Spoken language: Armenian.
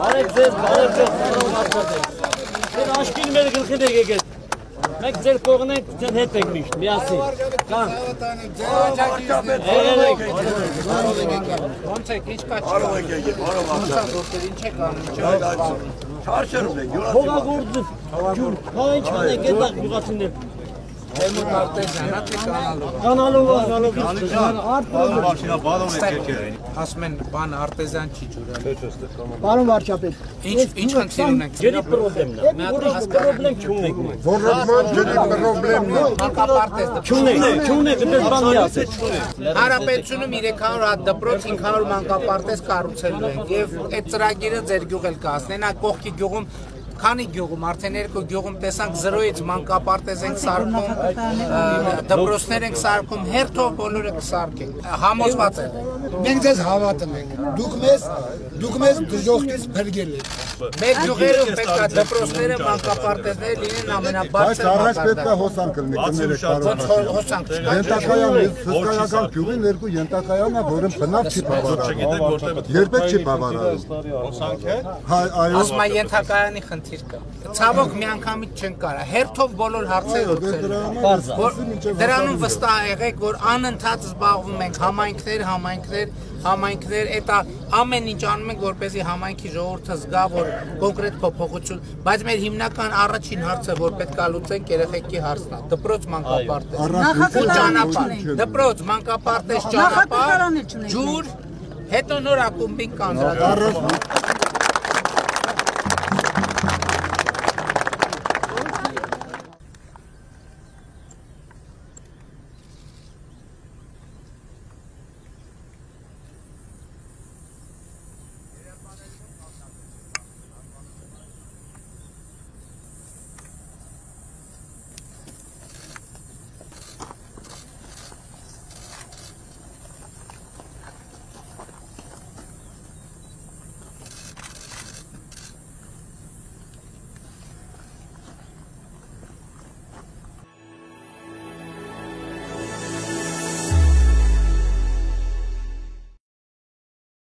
Marekzez, marekzez. Ben aşk ilmeli kılkı dege git. Mekzel korkuna sen hep ekmiş. Miyasi. Kan. Eğlenek. Konçek hiç kaçma. Arama gege. Arama. Doktorin çek anı. Çarşarım de. Kola kurdu. Kola hiç bana gel bak yukarısın de. Kanalı var. Bağlı başına bağlı mı etkiler? Hasmen ban artezan çiçeği. Bağlı var çapet. İnç hangisinin? Geri problemler. Problem çumnek. Problem geri problemler. Halka partes. Çumnek. Çumnek. Biz ban yaptık. Arapet şunu mirekan rahat da protein kanal manka partes karuselden. Etra girin zergügel kasne na kohki gögum. Քանի գյուղում արդեն երկու գյուղում տեսանք զրոյից մանկապարտեզ ենք սարքում, դպրոցներ ենք սարքում, հերթով բոլորը կսարքենք, համոզված եմ։ Մենք ձեզ հավատում ենք, դուք մեզ դժոխքից փրկել եք։ Մեր գյուղերում պետք է դպրոցները, մանկապարտեզները լինեն ամենաբարձր մակարդակներով։ Ցավոք միանգամից չեն կարա, հերթով բոլոր հարցերը լուծել։ Դրանում վստահ եղեք, որ անընդհատ զբաղվում ենք համայնքներ, այդ ամեն ինչ անում ենք, որպեսզի համայնքի ժողովուրդը զգա, որ կոնկրետ փոփոխություն, բայց մեր հիմնական առաջին հարցը, որ պետք է լուծենք, երեխեքի հարցն է, դպրոց մանկապարտեզ, ճանապարհ, դպրոց մանկապարտեզ ճանապարհ, ջուր, հետո նոր ակումբին կանձրացնենք։